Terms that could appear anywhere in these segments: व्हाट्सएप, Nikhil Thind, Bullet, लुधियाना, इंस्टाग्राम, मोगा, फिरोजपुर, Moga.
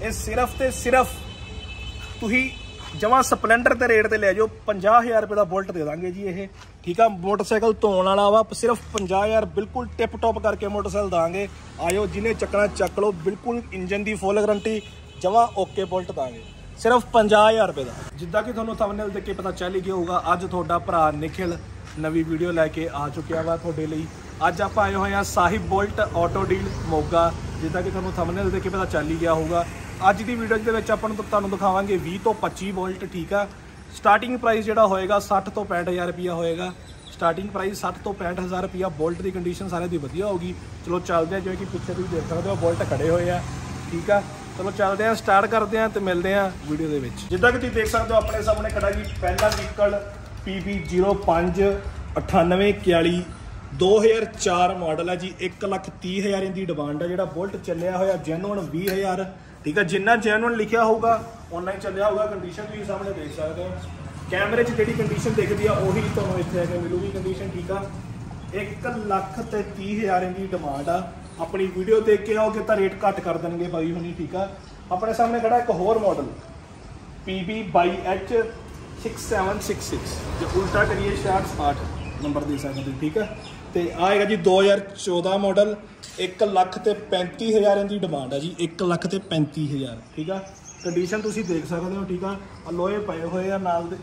ਇਹ सिर्फ तो सिर्फ ਤੁਸੀਂ जमा स्पलेंडर के रेट से लै जाओ 50,000 रुपये का बुलेट दे देंगे जी ये। ठीक है, मोटरसाइकिल धोने वाला वा सिर्फ 50,000 बिल्कुल टिप टॉप करके मोटरसाइकिल देंगे। आयो जिन्हें चकना चक लो, बिल्कुल इंजन की फुल गारंटी, जमा ओके बुलेट देंगे सिर्फ 50,000 रुपये का। जिदा कि तुहानूं थंबनेल देख के पता चल ही गया होगा, अज तुहाडा भरा निखिल नवी वीडियो लैके आ चुकिया वा तुहाडे लई। अज आप आए हुए हैं Sahib bullet auto deal मोगा। जिदा कि तुहानूं थंबनेल देख के पता चल ही गया होगा, अज की वीडियो के दिखावे 20 तो 25 वोल्ट। ठीक है, स्टार्टिंग प्राइस जोड़ा होएगा 60 तो 65,000 रुपया होएगा। स्टार्टिंग प्राइस 60 तो 65,000 रुपया। बोल्ट की कंडीशन सारे की वधिया होगी। चलो चलते हैं, जिवें कि पिछे तुसीं देख सकते हो बोल्ट खड़े हुए हैं। ठीक है, चलो चलते हैं, स्टार्ट करते हैं तो मिलते हैं वीडियो के विच। जिद्दां कि तुसीं देख सकते हो अपने सामने खड़ा जी पहला व्हीकल PB 05 9841 2004 मॉडल है जी। 1,30,000 इनकी डिमांड है। जिहड़ा बुलेट चलिया होया जेन्युइन 20,000। ठीक है, जिन्ना जेन्युइन लिखा होगा उन्ना ही चलिया होगा। कंडीशन तुसीं सामने देख सकते हो, कैमरे 'च जिहड़ी कंडीशन दिखती है उही तुहानूं इत्थे आके मिलूगी कंडीशन। ठीक है, 1,30,000 इनकी डिमांड आ। अपनी वीडियो देख के आओगे तो रेट घट कर देंगे भाई हुणी। ठीक है, अपने सामने खड़ा एक होर मॉडल PB 22H 6766। जो उल्टा करिए 66 नंबर दे सकते। ठीक है, तो आएगा जी 2014 मॉडल। 1,35,000 इनकी डिमांड है जी। 1,35,000। ठीक है, कंडीशन तुम देख सकते हो। ठीक है, लोहे पाए हुए नाल दे,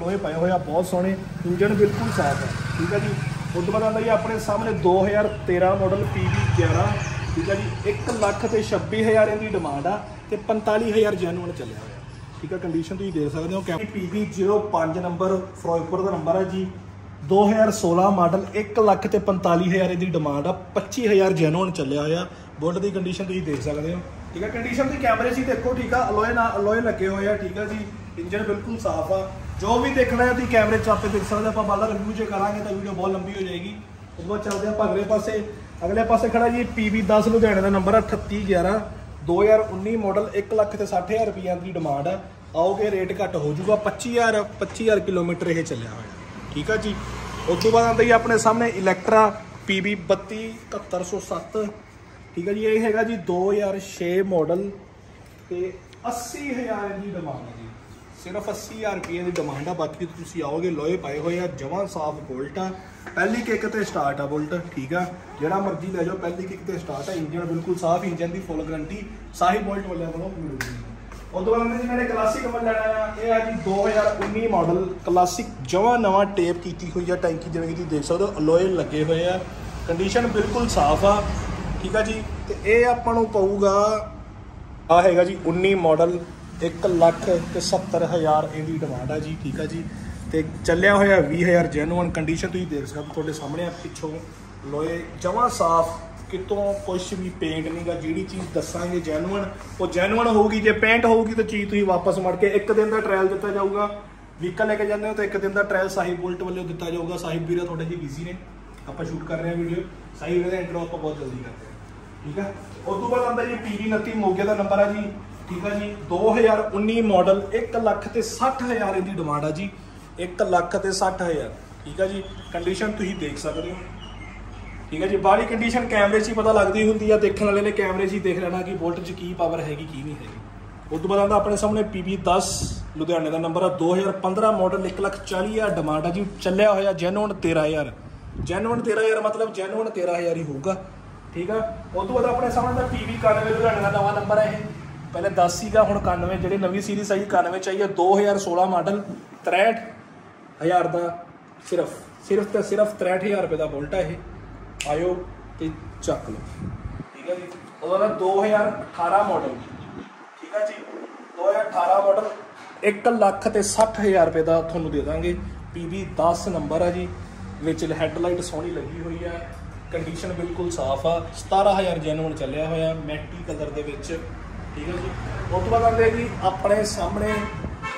लोहे पाए हुए बहुत सोहने, इंजन बिल्कुल साफ है। ठीक है जी, उस बाद आता जी अपने सामने 2013 मॉडल PB 11। ठीक है जी, 1,26,000 इनकी डिमांड आ तो 45,000 जेन्युइन चलिया हुआ। ठीक है, कंडीशन तुम देख सकते हो। क्या PB 05 नंबर फिरोजपुर का नंबर है जी। 2016 मॉडल। 1,45,000 इनकी डिमांड आ। 25,000 जेन्युइन चलिया होया। बुलेट की कंडीशन तुम देख सकते हो। ठीक है, कंडीशन की कैमरे से देखो। ठीक है, अलोए ना अलोए लगे हुए हैं। ठीक है जी, इंजन बिल्कुल साफ आ। जो भी देखना है तुम कैमरे चापे देख सकते हो। आप बाला रिव्यू जो करा तो वीडियो बहुत लंबी हो जाएगी। उस बाद चलते आप अगले पासे खड़ा जी PB 10 लुधियाने का नंबर 3811। 2019 मॉडल। 1,60,000 रुपया की डिमांड आ। आओगे रेट घट हो जाऊगा। 25,000 किलोमीटर ये चलिया होया। ठीक है जी, उस तो बाद आता जी अपने सामने इलैक्ट्रा PB 32 7107। ठीक है जी, ये है जी 2006 मॉडल तो 80,000 की डिमांड है जी। सिर्फ 80,000 रुपये की डिमांड है। बाकी तुम आओगे लोहे पाए हुए हैं, जमा साफ बुलेट आ। पहली किक तो स्टार्ट आ बुलेट। ठीक है, जोड़ा मर्जी ले जाओ, पहली किक तो स्टार्ट है। इंजन बिल्कुल साफ, इंजन की फुल गारंटी साही बुलेट वालों को मिलूगी। उस तो बाद मैंने क्लासिक लेना है। यह है जी 2019 मॉडल क्लासिक। जमा नवा टेप की हुई है टैंकी, जिवें कि देख सकते हो अलॉय लगे हुए हैं। कंडीशन बिल्कुल साफ आ। ठीक है जी, तो यह आपको पऊगा आ है जी 19 मॉडल। 1,70,000 इनकी डिमांड है जी। ठीक है जी, तो चलिया होया 20,000 जेन्युइन। कंडीशन तुम देख सकते हो सामने। पिछों लोए जमा साफ, कितों कुछ भी पेंट नहीं गा। जी चीज़ दसांगे जेन्युइन वो जेन्युइन होगी। जो पेंट होगी तो चीज़ तुम वापस मुड़ के एक दिन का ट्रायल दिता जाऊगा। व्हीकल लेके जाते हो तो एक दिन का ट्रायल साहिब बुलेट वालों दिता जाऊगा। साहिब भीरा थोड़े जी बिजी ने, आप शूट कर रहे हैं वीडियो। साहिब भीरा इंट्रो आप बहुत जल्दी करते हैं। ठीक है, उस तो बाद आता जी PB 29 मोगे का नंबर है जी। ठीक है जी, 2019 मॉडल। 1,60,000 इनकी डिमांड है जी। 1,60,000। ठीक है जी, कंडीशन तुम देख सकते हो। ठीक है जी, बाहरी कंडीशन कैमरे से ही पता लगती होंगी। देखने वाले ने कैमरे से ही देख लेना कि बोल्ट च की पावर हैगी की नहीं हैगी। उस तो बाद अपने सामने PB 10 लुधियाने का नंबर है। 2015 मॉडल। 1,40,000 डिमांड है जी। चलिया होया जेन्युइन 13,000। जेन्युइन 13,000 मतलब जेन्युइन 13,000 ही होगा। ठीक है, उस तो बाद अपने सामने PB 91 लुधियाने का नवा नंबर है। पहले 10 ही हुण 91 जी नवी सीरीज आई 91 चाहिए। 2016 मॉडल। 63,000 का सिर्फ 63,000 रुपये का बोल्ट है। आयो तो चक लो। ठीक है जी, और 2018 मॉडल। ठीक है जी, 2018 मॉडल। 1,60,000 रुपये का थोनू दे देंगे। PB 10 नंबर है जी। विच हैडलाइट सोहनी लगी हुई है। कंडीशन बिल्कुल साफ आ। 17,000 जेन्युइन चलिया होया मैटी कलर के। ठीक है जी, उस तो बाद आते जी अपने सामने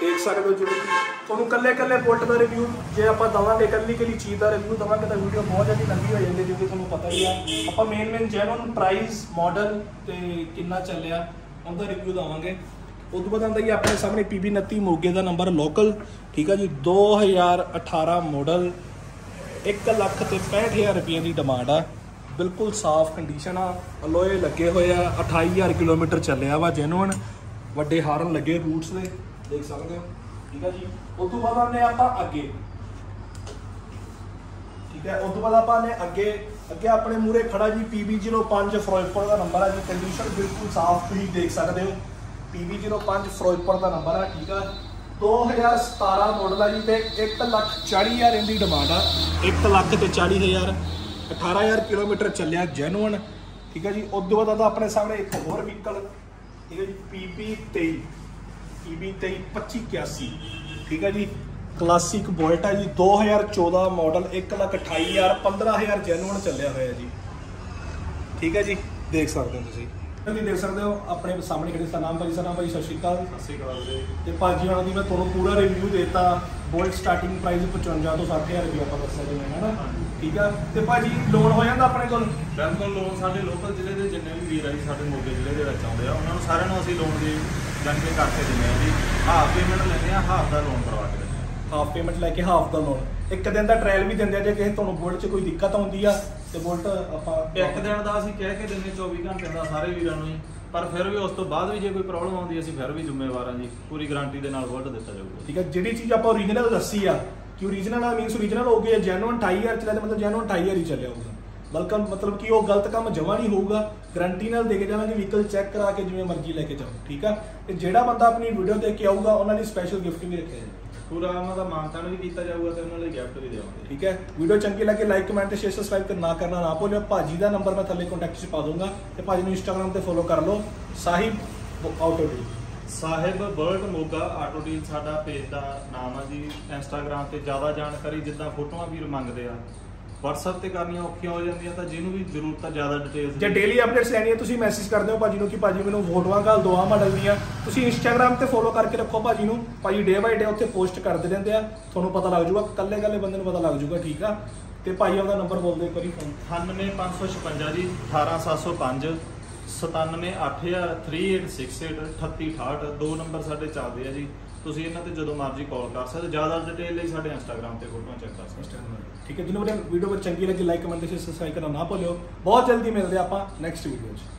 देख सकते हो। जिवें कि तुहानूं कल्ले बुलेट का रिव्यू जे आप दवांगे, कल्ली चीज़ का रिव्यू दवांगे तो वीडियो बहुत ज़्यादा लंबी हो जाएगी। जिवें तुहानूं पता ही है, आप मेन जेन्युइन प्राइस मॉडल तो कितना चलिया उनका रिव्यू देवांगे। उस तो बाद आंदा जी अपने सामने PB 29 मोगे का नंबर लोकल। ठीक है जी, 2018 मॉडल। 1,65,000 रुपये की डिमांड आ। बिल्कुल साफ कंडीशन आ, अलोए लगे हुए आ, 28,000 किलोमीटर चलिया वा जेनुअन, वड्डे हारन लगे रूट्स दे, देख सकते हो, ठीक है जी। उस तो बाद आने आपां अगे, ठीक है, उस तो बाद आपां ने अगे अगे अपने मूरे खड़ा जी PB05 फिरोजपुर का नंबर है जी। कंडीशन बिल्कुल साफ तुसीं देख सकते हो, PB05 फिरोजपुर का नंबर है, ठीक है। 2017 मॉडल है जी, तो 1,40,000 इनकी डिमांड आ, 1,40,000, 18,000 किलोमीटर चलिया जेनुअन, ठीक है जी। उस बाद अपने सामने एक होर व्हीकल, ठीक है जी, PB23 2581, ठीक है जी, क्लासिक बुलेट है जी, 2014 मॉडल, 1,28,000, 15,000 जेनुअन चलिया हुआ है जी, ठीक है जी। देख सकते हो तुम, देख सकते हो अपने सामने खड़े सनाम भाई। सनाम भाई सत श्री अकाल। सत श्री अकाल जी। तो भाजी होना की मैं तुहानूं पूरा रिव्यू देता। बुलेट स्टार्टिंग प्राइस 55,000 तो 60,000 रुपये आप दसा देना है ना, ठीक है। तो भाजी लोन हो जाता अपने को? बिल्कुल लोन साढ़े लोकल जिले के जिन्हें भी वीर है जी, साढ़े मोगे जिले के आते हैं, उन्होंने सारे असं लोन की जानकारी करके देने जी। हाफ पेमेंट लेंगे, हाफ का लोन करवा के देंगे, हाफ पेमेंट लैके हाफ का लोन। एक दिन का ट्रायल भी देंगे जे किसी तुहानूं बुलेट च कोई दिक्कत आती है तो बुलेट आप एक दिन का असं कह के देंगे 24 घंटे का सारे वीरों जी, पर फिर भी उस तो बाद भी जो कोई प्रॉब्लम आती है असं फिर भी जिम्मेवार हाँ जी, पूरी गारंटी के बुलेट दिता जाएगा, ठीक है। जी चीज़ आप ओरिजिनल दसी आ कि ओरिजिनल मीनस ओरिजिनल हो गई है। जेनुअन 28,000 चलिया, मतलब जेनुअन 28,000 ही चलिया होगा, बल्कि मतलब कि वो गलत काम जमा नहीं होगा। गारंटी दे के जाएंगे, व्हीकल चैक करा के जिमें मर्जी लैके जाओ, ठीक है। तो जोड़ा बंदा अपनी वीडियो देके आऊगा उन्होंने स्पैशल गिफ्ट भी रखे जाए, पूरा उन्होंने मानतान भी किया जाएगा, तो उन्होंने गिफ्ट भी देंगे, ठीक है। वीडियो चंकी लगे लाइक कमेंट शेयर सब्सक्राइब करना ना भूलो। भाजी का नंबर मैं थले कॉन्टैक्ट पा दूंगा, तो भाजी को इंस्टाग्राम पर फॉलो कर लो, Sahib auto deal, Sahib bullet मोगा auto deal साडा पेज का नाम है जी। इंस्टाग्राम पर ज़्यादा जानकारी जिदा फोटो वीर मंगते हैं, व्हाट्सएप पर करनिया औखिया हो जाए, तो जिन्होंने भी जरूरत ज़्यादा डिटेल जो डेली अपडेट्स लैनी है तुम मैसेज कर दो भाजी कि भाजी मैं फोटो घल दो मॉडल दी। इंस्टाग्राम पर फॉलो करके रखो भाजी को, भाजी डे बाय डे उत्थे पोस्ट करते रहते हैं, थोड़ा पता लग जूगा, कल्ले कल्ले बंदे पता लग जूगा, ठीक है। तो भाई आपका नंबर बोल दो एक बार। 98,556 जी, 18,705, 97,8,000, 3868, 3868, दो नंबर साढ़े चलते हैं जी। तुम इन्हों पर जो मर्जी कॉल कर सकते, ज़्यादा डिटेल साढ़े इंस्टाग्राम पर फोटो चेक कर सकते हैं, ठीक है। जिन्होंने वीडियो चंकी लगी लाइक कमेंट सब्सक्राइब करना ना भूलो। बहुत जल्दी मिलते हैं आप नेक्स्ट वीडियो।